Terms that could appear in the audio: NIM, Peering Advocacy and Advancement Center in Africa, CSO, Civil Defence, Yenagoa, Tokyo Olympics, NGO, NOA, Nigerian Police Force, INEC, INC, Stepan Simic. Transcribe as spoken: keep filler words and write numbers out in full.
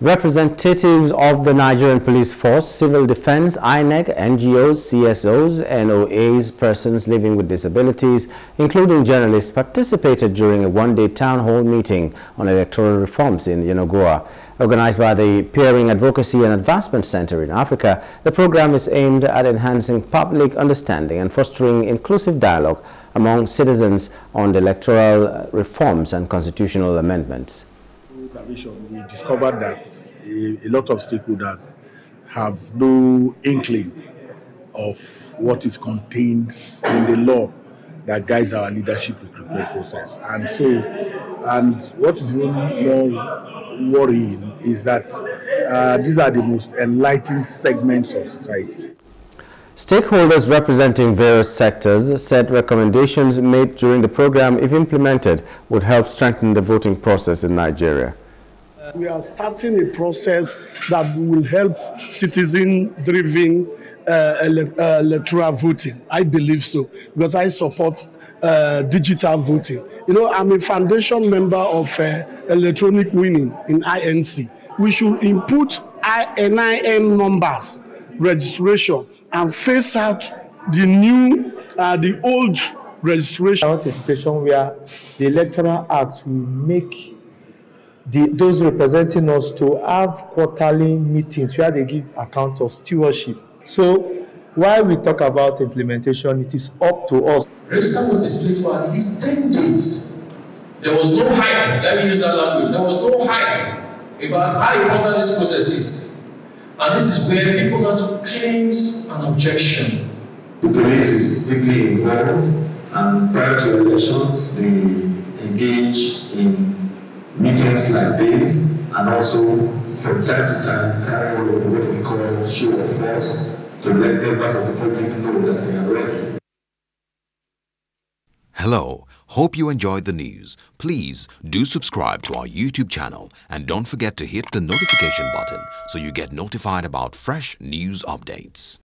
Representatives of the Nigerian Police Force, Civil Defense, I N E C, N G Os, C S Os, N O As, persons living with disabilities, including journalists, participated during a one-day town hall meeting on electoral reforms in Yenagoa. Organized by the Peering Advocacy and Advancement Center in Africa, the program is aimed at enhancing public understanding and fostering inclusive dialogue among citizens on electoral reforms and constitutional amendments. We discovered that a, a lot of stakeholders have no inkling of what is contained in the law that guides our leadership recruitment process. And so, and what is even more worrying is that uh, these are the most enlightened segments of society. Stakeholders representing various sectors said recommendations made during the program, if implemented, would help strengthen the voting process in Nigeria. We are starting a process that will help citizen-driven uh, ele uh, electoral voting. I believe so, because I support uh, digital voting. You know, I'm a foundation member of uh, electronic winning in I N C. We should input I N I M numbers, registration, and phase out the new, uh, the old registration. I want a situation where the Electoral Act will make The, those representing us to have quarterly meetings where they give account of stewardship. So while we talk about implementation, it is up to us. Register was displayed for at least ten days. There was no hype, let me use that language, there was no hype about how important this process is. And this is where people want to claims an objection. The police is deeply involved, and prior to elections, they engage in meetings like this, and also from time to time carry on what we call show of force to let members of the public know that they are ready. Hello, hope you enjoyed the news. Please do subscribe to our YouTube channel and don't forget to hit the notification button so you get notified about fresh news updates.